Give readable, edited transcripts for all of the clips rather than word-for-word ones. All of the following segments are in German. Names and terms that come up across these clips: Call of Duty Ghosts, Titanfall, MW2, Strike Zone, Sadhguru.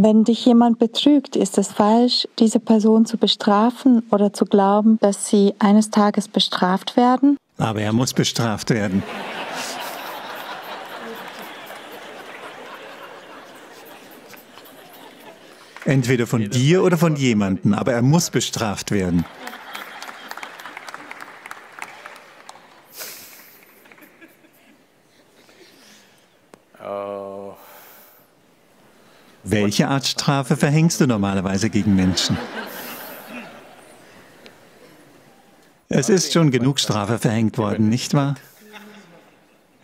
Wenn dich jemand betrügt, ist es falsch, diese Person zu bestrafen oder zu glauben, dass sie eines Tages bestraft werden? Aber er muss bestraft werden. Entweder von dir oder von jemandem, aber er muss bestraft werden. Welche Art Strafe verhängst du normalerweise gegen Menschen? Es ist schon genug Strafe verhängt worden, nicht wahr?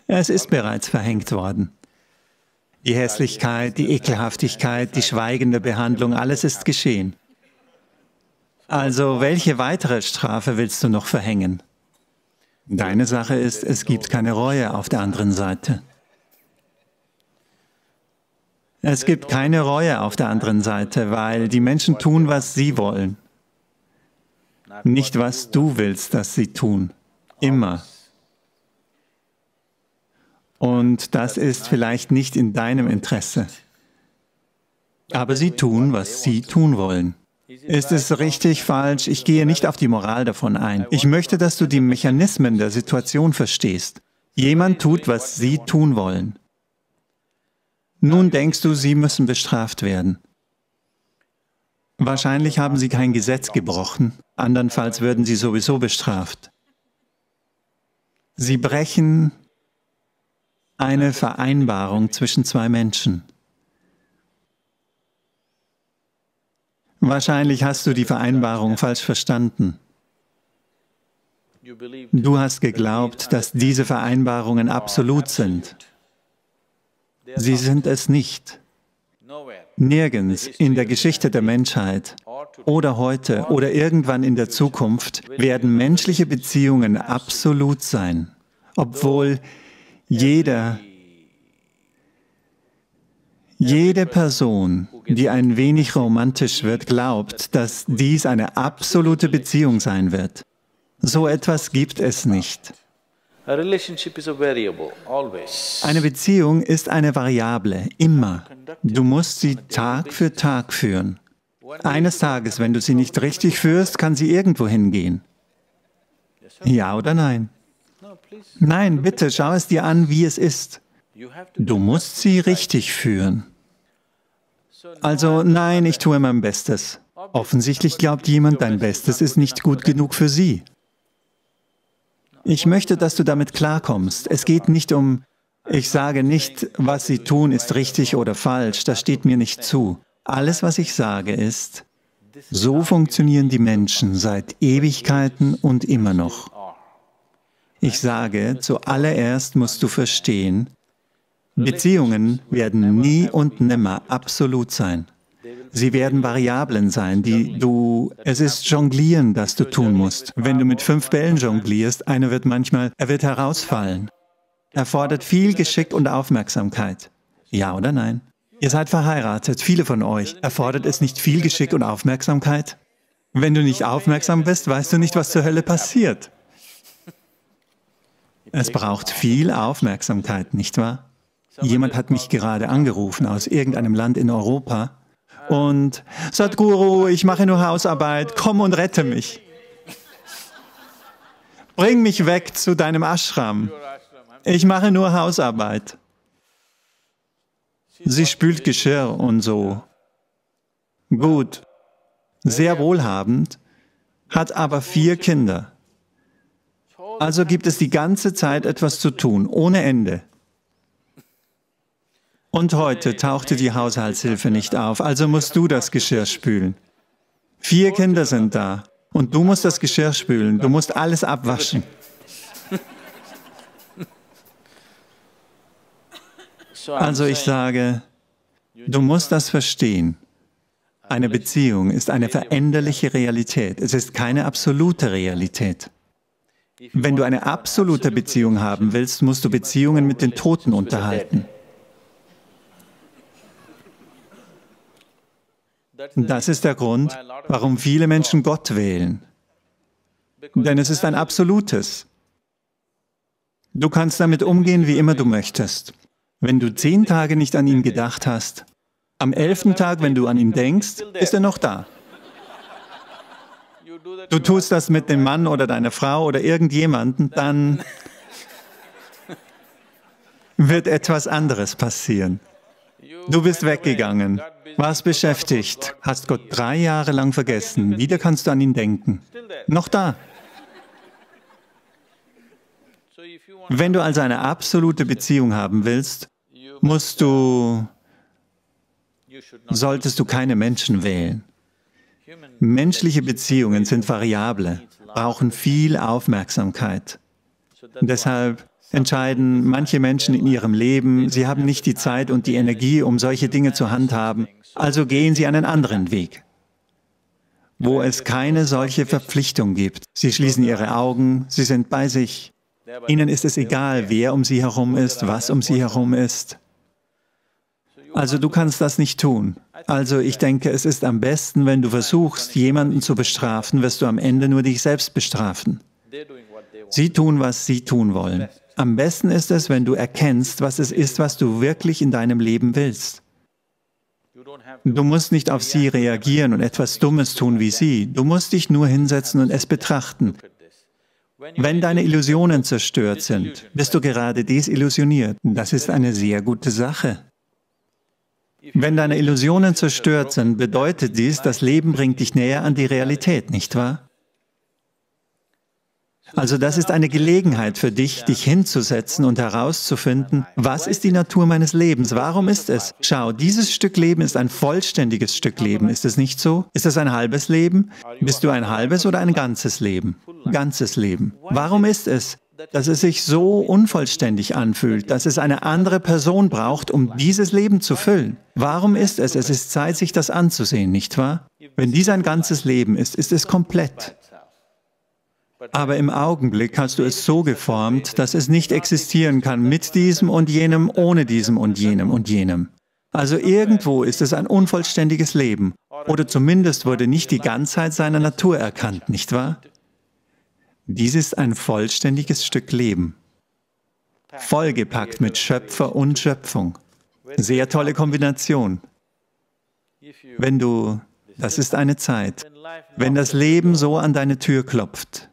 Es ist bereits verhängt worden. Die Hässlichkeit, die Ekelhaftigkeit, die schweigende Behandlung, alles ist geschehen. Also, welche weitere Strafe willst du noch verhängen? Deine Sache ist, es gibt keine Reue auf der anderen Seite. Es gibt keine Reue auf der anderen Seite, weil die Menschen tun, was sie wollen. Nicht, was du willst, dass sie tun. Immer. Und das ist vielleicht nicht in deinem Interesse. Aber sie tun, was sie tun wollen. Ist es richtig, falsch? Ich gehe nicht auf die Moral davon ein. Ich möchte, dass du die Mechanismen der Situation verstehst. Jemand tut, was sie tun wollen. Nun denkst du, sie müssen bestraft werden. Wahrscheinlich haben sie kein Gesetz gebrochen, andernfalls würden sie sowieso bestraft. Sie brechen eine Vereinbarung zwischen zwei Menschen. Wahrscheinlich hast du die Vereinbarung falsch verstanden. Du hast geglaubt, dass diese Vereinbarungen absolut sind. Sie sind es nicht. Nirgends in der Geschichte der Menschheit oder heute oder irgendwann in der Zukunft werden menschliche Beziehungen absolut sein, obwohl jede Person, die ein wenig romantisch wird, glaubt, dass dies eine absolute Beziehung sein wird. So etwas gibt es nicht. Eine Beziehung ist eine Variable, immer. Du musst sie Tag für Tag führen. Eines Tages, wenn du sie nicht richtig führst, kann sie irgendwo hingehen. Ja oder nein? Nein, bitte, schau es dir an, wie es ist. Du musst sie richtig führen. Also, nein, ich tue mein Bestes. Offensichtlich glaubt jemand, dein Bestes ist nicht gut genug für sie. Ich möchte, dass du damit klarkommst. Es geht nicht um, ich sage nicht, was sie tun, ist richtig oder falsch, das steht mir nicht zu. Alles, was ich sage, ist, so funktionieren die Menschen seit Ewigkeiten und immer noch. Ich sage, zuallererst musst du verstehen, Beziehungen werden nie und nimmer absolut sein. Sie werden Variablen sein, die du... Es ist Jonglieren, das du tun musst. Wenn du mit 5 Bällen jonglierst, einer wird manchmal... Er wird herausfallen. Erfordert viel Geschick und Aufmerksamkeit. Ja oder nein? Ihr seid verheiratet, viele von euch. Erfordert es nicht viel Geschick und Aufmerksamkeit? Wenn du nicht aufmerksam bist, weißt du nicht, was zur Hölle passiert. Es braucht viel Aufmerksamkeit, nicht wahr? Jemand hat mich gerade angerufen aus irgendeinem Land in Europa. Und, Sadhguru, ich mache nur Hausarbeit, komm und rette mich. Bring mich weg zu deinem Ashram. Ich mache nur Hausarbeit. Sie spült Geschirr und so. Gut, sehr wohlhabend, hat aber 4 Kinder. Also gibt es die ganze Zeit etwas zu tun, ohne Ende. Und heute tauchte die Haushaltshilfe nicht auf, also musst du das Geschirr spülen. 4 Kinder sind da und du musst das Geschirr spülen, du musst alles abwaschen. Also ich sage, du musst das verstehen. Eine Beziehung ist eine veränderliche Realität, es ist keine absolute Realität. Wenn du eine absolute Beziehung haben willst, musst du Beziehungen mit den Toten unterhalten. Das ist der Grund, warum viele Menschen Gott wählen. Denn es ist ein absolutes. Du kannst damit umgehen, wie immer du möchtest. Wenn du 10 Tage nicht an ihn gedacht hast, Am 11. Tag, wenn du an ihn denkst, ist er noch da. Du tust das mit dem Mann oder deiner Frau oder irgendjemandem, dann wird etwas anderes passieren. Du bist weggegangen, warst beschäftigt, hast Gott 3 Jahre lang vergessen, wieder kannst du an ihn denken. Noch da. Wenn du also eine absolute Beziehung haben willst, solltest du keine Menschen wählen. Menschliche Beziehungen sind variable, brauchen viel Aufmerksamkeit. Deshalb entscheiden manche Menschen in ihrem Leben, sie haben nicht die Zeit und die Energie, um solche Dinge zu handhaben, also gehen sie einen anderen Weg, wo es keine solche Verpflichtung gibt. Sie schließen ihre Augen, sie sind bei sich. Ihnen ist es egal, wer um sie herum ist, was um sie herum ist. Also du kannst das nicht tun. Also ich denke, es ist am besten, wenn du versuchst, jemanden zu bestrafen, wirst du am Ende nur dich selbst bestrafen. Sie tun, was sie tun wollen. Am besten ist es, wenn du erkennst, was es ist, was du wirklich in deinem Leben willst. Du musst nicht auf sie reagieren und etwas Dummes tun wie sie. Du musst dich nur hinsetzen und es betrachten. Wenn deine Illusionen zerstört sind, bist du gerade desillusioniert. Das ist eine sehr gute Sache. Wenn deine Illusionen zerstört sind, bedeutet dies, das Leben bringt dich näher an die Realität, nicht wahr? Also das ist eine Gelegenheit für dich, dich hinzusetzen und herauszufinden, was ist die Natur meines Lebens, warum ist es? Schau, dieses Stück Leben ist ein vollständiges Stück Leben, ist es nicht so? Ist es ein halbes Leben? Bist du ein halbes oder ein ganzes Leben? Ganzes Leben. Warum ist es, dass es sich so unvollständig anfühlt, dass es eine andere Person braucht, um dieses Leben zu füllen? Warum ist es? Es ist Zeit, sich das anzusehen, nicht wahr? Wenn dies ein ganzes Leben ist, ist es komplett. Aber im Augenblick hast du es so geformt, dass es nicht existieren kann mit diesem und jenem, ohne diesem und jenem und jenem. Also irgendwo ist es ein unvollständiges Leben. Oder zumindest wurde nicht die Ganzheit seiner Natur erkannt, nicht wahr? Dies ist ein vollständiges Stück Leben, vollgepackt mit Schöpfer und Schöpfung. Sehr tolle Kombination. Das ist eine Zeit, wenn das Leben so an deine Tür klopft,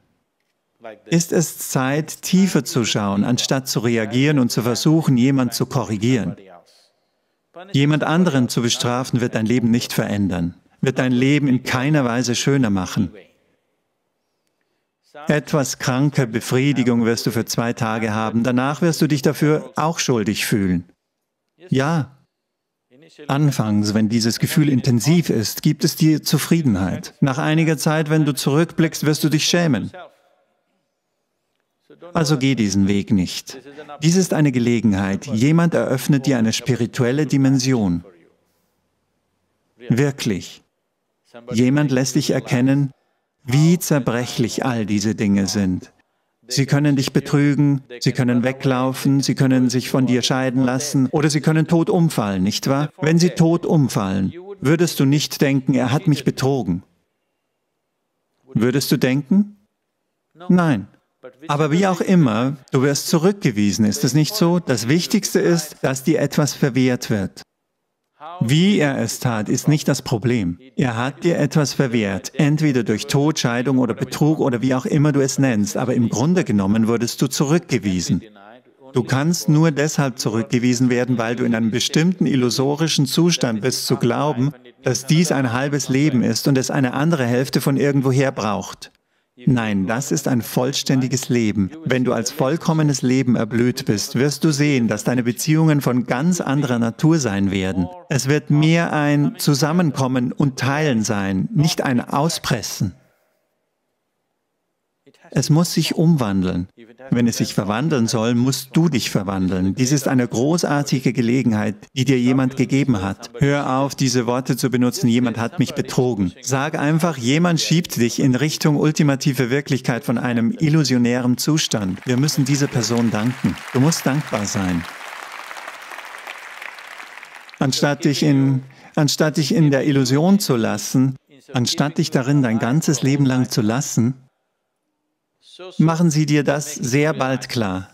ist es Zeit, tiefer zu schauen, anstatt zu reagieren und zu versuchen, jemanden zu korrigieren. Jemand anderen zu bestrafen, wird dein Leben nicht verändern, wird dein Leben in keiner Weise schöner machen. Etwas kranke Befriedigung wirst du für 2 Tage haben, danach wirst du dich dafür auch schuldig fühlen. Ja, anfangs, wenn dieses Gefühl intensiv ist, gibt es dir Zufriedenheit. Nach einiger Zeit, wenn du zurückblickst, wirst du dich schämen. Also geh diesen Weg nicht. Dies ist eine Gelegenheit. Jemand eröffnet dir eine spirituelle Dimension. Wirklich. Jemand lässt dich erkennen, wie zerbrechlich all diese Dinge sind. Sie können dich betrügen, sie können weglaufen, sie können sich von dir scheiden lassen oder sie können tot umfallen, nicht wahr? Wenn sie tot umfallen, würdest du nicht denken, er hat mich betrogen. Würdest du denken? Nein. Aber wie auch immer, du wirst zurückgewiesen, ist es nicht so? Das Wichtigste ist, dass dir etwas verwehrt wird. Wie er es tat, ist nicht das Problem. Er hat dir etwas verwehrt, entweder durch Tod, Scheidung oder Betrug oder wie auch immer du es nennst, aber im Grunde genommen wurdest du zurückgewiesen. Du kannst nur deshalb zurückgewiesen werden, weil du in einem bestimmten illusorischen Zustand bist, zu glauben, dass dies ein halbes Leben ist und es eine andere Hälfte von irgendwoher braucht. Nein, das ist ein vollständiges Leben. Wenn du als vollkommenes Leben erblüht bist, wirst du sehen, dass deine Beziehungen von ganz anderer Natur sein werden. Es wird mehr ein Zusammenkommen und Teilen sein, nicht ein Auspressen. Es muss sich umwandeln. Wenn es sich verwandeln soll, musst du dich verwandeln. Dies ist eine großartige Gelegenheit, die dir jemand gegeben hat. Hör auf, diese Worte zu benutzen, jemand hat mich betrogen. Sag einfach, jemand schiebt dich in Richtung ultimative Wirklichkeit von einem illusionären Zustand. Wir müssen dieser Person danken. Du musst dankbar sein. Anstatt dich in der Illusion zu lassen, anstatt dich darin dein ganzes Leben lang zu lassen, machen Sie dir das sehr bald klar.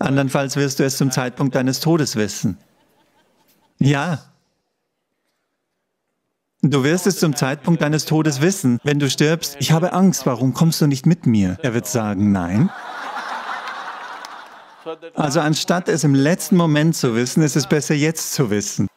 Andernfalls wirst du es zum Zeitpunkt deines Todes wissen. Ja. Du wirst es zum Zeitpunkt deines Todes wissen. Wenn du stirbst, ich habe Angst, warum kommst du nicht mit mir? Er wird sagen, nein. Also anstatt es im letzten Moment zu wissen, ist es besser, jetzt zu wissen.